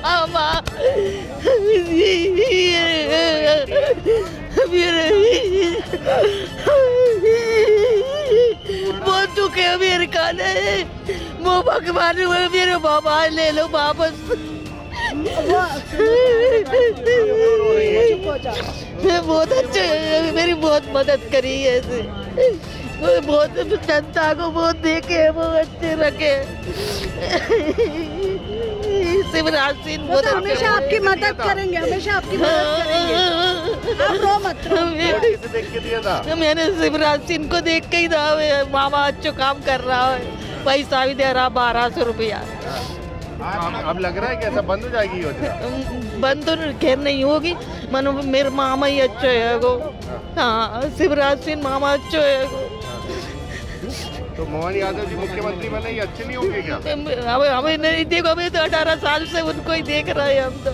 बोल चुके अमेरिका ने, वो भगवान मेरे बाबा ले लो वापस। बहुत अच्छे, मेरी बहुत मदद करी है, बहुत जनता को बहुत देखे, वो अच्छे रखे। शिवराज सिंह तो हमेशा आपकी मदद करेंगे, हमेशा आपकी मदद करेंगे। आप रो मत। किसे देख के दिया था? मैंने शिवराज सिंह को देख के ही था। मामा अच्छा काम कर रहा है, पैसा भी दे रहा 1200 रुपया। अब लग रहा है कि ऐसा बंद हो जाएगी योजना? बंद तो खैर नहीं होगी, मानो मेरे मामा ही अच्छे है वो। हाँ, शिवराज सिंह मामा अच्छे है वो। तो मोहन यादव जी मुख्यमंत्री बने, ये अच्छे नहीं होंगे क्या? हमें नहीं देखो, हमें तो 18 साल से उनको ही देख रहे हैं हम तो।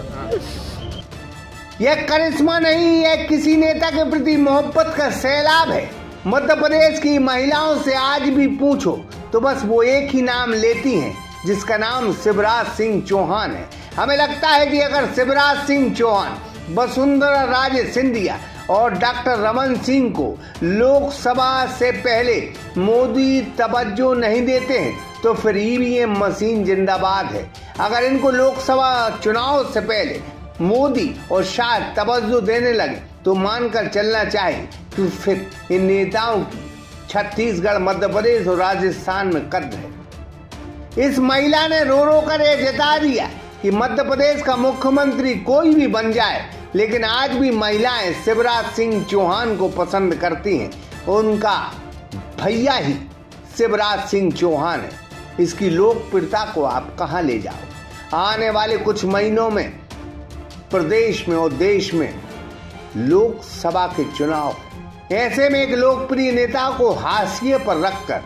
यह करिश्मा नहीं, यह किसी नेता के प्रति मोहब्बत का सैलाब है। मध्य प्रदेश की महिलाओं से आज भी पूछो तो बस वो एक ही नाम लेती है, जिसका नाम शिवराज सिंह चौहान है। हमें लगता है कि अगर शिवराज सिंह चौहान, वसुंधरा राजे सिंधिया और डॉक्टर रमन सिंह को लोकसभा से पहले मोदी तवज्जो नहीं देते हैं तो फिर ईवीएम मशीन जिंदाबाद है। अगर इनको लोकसभा चुनाव से पहले मोदी और शायद तवज्जो देने लगे तो मानकर चलना चाहिए कि फिर इन नेताओं की छत्तीसगढ़, मध्य प्रदेश और राजस्थान में कद्र है। इस महिला ने रो रो कर यह जता दिया कि मध्य प्रदेश का मुख्यमंत्री कोई भी बन जाए, लेकिन आज भी महिलाएं शिवराज सिंह चौहान को पसंद करती हैं। उनका भैया ही शिवराज सिंह चौहान है। इसकी लोकप्रियता को आप कहां ले जाओ? आने वाले कुछ महीनों में प्रदेश में और देश में लोकसभा के चुनाव, ऐसे में एक लोकप्रिय नेता को हाशिए पर रखकर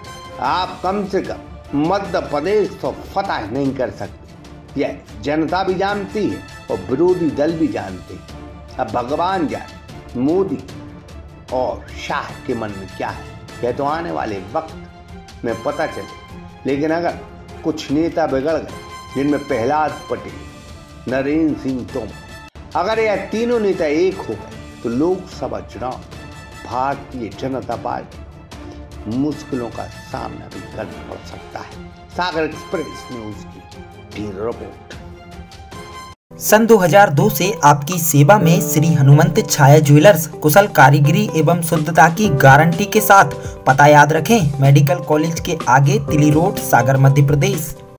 आप कम से कम मध्य प्रदेश तो फतह नहीं कर सकते। यह जनता भी जानती है और विरोधी दल भी जानते हैं। अब भगवान जाने मोदी और शाह के मन में क्या है, यह तो आने वाले वक्त में पता चले। लेकिन अगर कुछ नेता बिगड़ गए, जिनमें प्रहलाद पटेल, नरेंद्र सिंह तोमर, अगर यह तीनों नेता एक हो गए तो लोकसभा चुनाव भारतीय जनता पार्टी मुश्किलों का सामना भी करना पड़ सकता है। सागर एक्सप्रेस न्यूज की रिपोर्ट। सन 2002 से आपकी सेवा में श्री हनुमंत छाया ज्वेलर्स, कुशल कारीगरी एवं शुद्धता की गारंटी के साथ। पता याद रखें, मेडिकल कॉलेज के आगे तिली रोड, सागर मध्य प्रदेश।